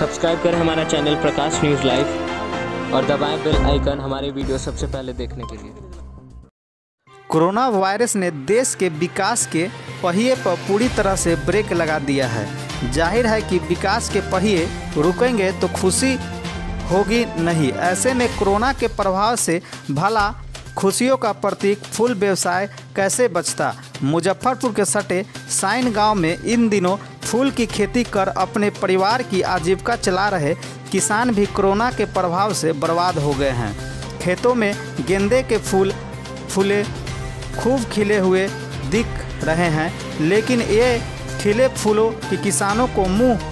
Subscribe करें हमारा channel प्रकाश news live और दबाएं बेल आइकन हमारे वीडियो सबसे पहले देखने के लिए। कोरोना वायरस ने देश के विकास के पहिए पर पूरी तरह से ब्रेक लगा दिया है। जाहिर है कि विकास के पहिए रुकेंगे तो खुशी होगी नहीं। ऐसे में कोरोना के प्रभाव से भला खुशियों का प्रतीक फूल व्यवसाय कैसे बचता। मुजफ्फरपुर के सटे साइन गांव में इन दिनों फूल की खेती कर अपने परिवार की आजीविका चला रहे किसान भी कोरोना के प्रभाव से बर्बाद हो गए हैं। खेतों में गेंदे के फूल फूले खूब खिले हुए दिख रहे हैं, लेकिन ये खिले फूलों के किसानों को मुंह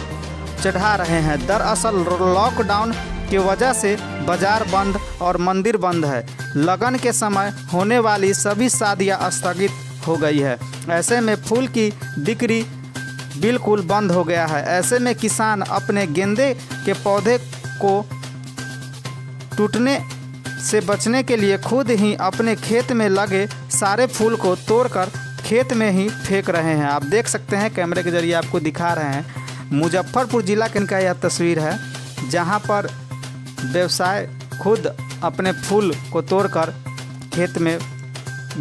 चढ़ा रहे हैं। दरअसल लॉकडाउन की वजह से बाजार बंद और मंदिर बंद है। लगन के समय होने वाली सभी शादियां स्थगित हो गई है। ऐसे में फूल की बिक्री बिल्कुल बंद हो गया है। ऐसे में किसान अपने गेंदे के पौधे को टूटने से बचने के लिए खुद ही अपने खेत में लगे सारे फूल को तोड़कर खेत में ही फेंक रहे हैं। आप देख सकते हैं, कैमरे के जरिए आपको दिखा रहे हैं। मुजफ्फरपुर जिला की यह तस्वीर है, जहां पर व्यवसाय खुद अपने फूल को तोड़कर खेत में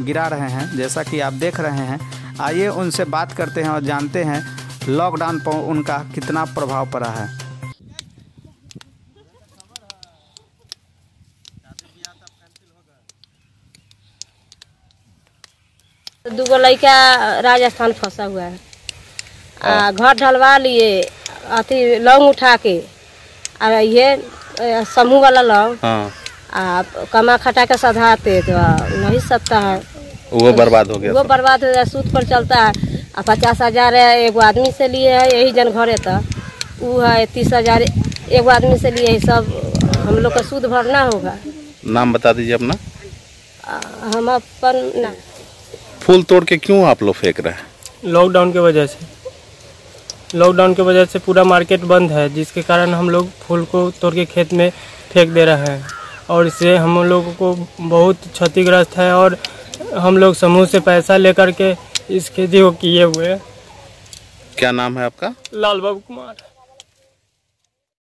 गिरा रहे हैं, जैसा कि आप देख रहे हैं। आइए उनसे बात करते हैं और जानते हैं लॉकडाउन पर उनका कितना प्रभाव पड़ा है। दूगो लड़का राजस्थान फंसा हुआ है, घर ढलवा लिए अथी लौंग उठा के, और ये समूह वाला लौंग कमा खटा के सधाते तो नहीं सकता है, वो बर्बाद हो गया। वो बर्बाद हो गया, सूद पर चलता है। 50,000 एगो आदमी से लिए है, यही जन घरे तक वो है 30,000 एगो आदमी से लिए। सब हम लोग का सूद भरना होगा। नाम बता दीजिए अपना। हम अपन ना फूल तोड़ के क्यों आप लोग फेंक रहे हैं? लॉकडाउन के वजह से। लॉकडाउन के वजह से पूरा मार्केट बंद है, जिसके कारण हम लोग फूल को तोड़ के खेत में फेंक दे रहे हैं, और इससे हम लोगों को बहुत क्षतिग्रस्त है। और हम लोग समूह से पैसा लेकर के इस खेती को किए हुए। क्या नाम है आपका? लाल बाबू कुमार।